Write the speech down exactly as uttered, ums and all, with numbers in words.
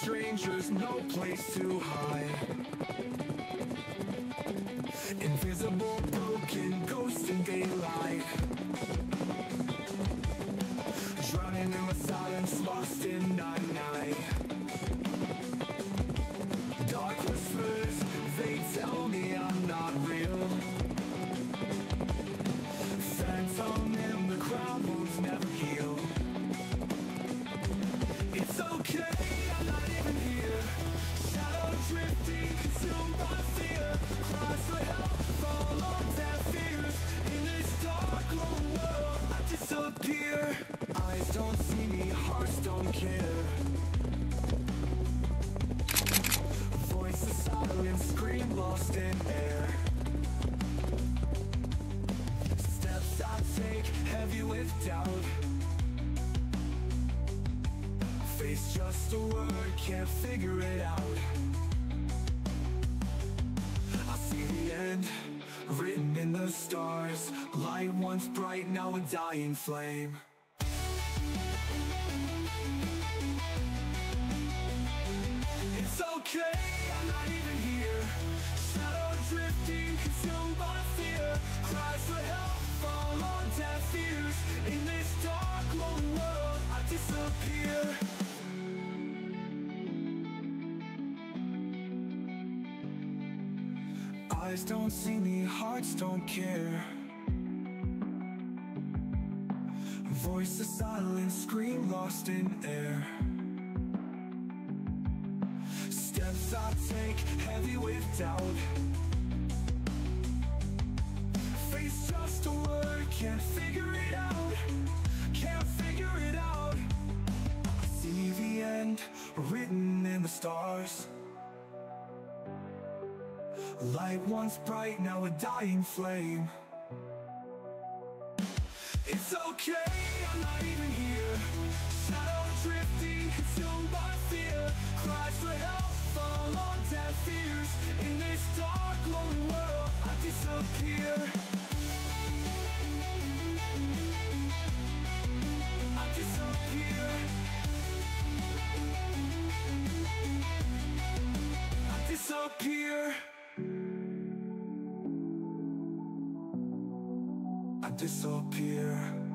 Strangers, no place to hide. Invisible, broken, ghost in daylight. Drowning in the silence, lost in night. Dark whispers, they tell me I'm not real. Phantom in the crowd, wounds never heal. It's okay. Eyes don't see me, hearts don't care. Voices silent, scream lost in air. Steps I take, heavy with doubt. Face just a word, can't figure it out. I see the end, written in the stars. Light once bright, now a dying flame. It's okay, I'm not even here. Shadow drifting, consumed by fear. Cries for help, fall on deaf ears. In this dark, lone world, I disappear. Eyes don't see me, hearts don't care. Voice of silence, scream lost in air. Steps I take, heavy with doubt. Face just a word, can't figure it out. Can't figure it out. I see the end, written in the stars. Light once bright, now a dying flame. It's okay, I'm not even here. Shadow drifting, consumed by fear. Cries for help, fall on deaf ears. In this dark, lonely world, I disappear. disappear.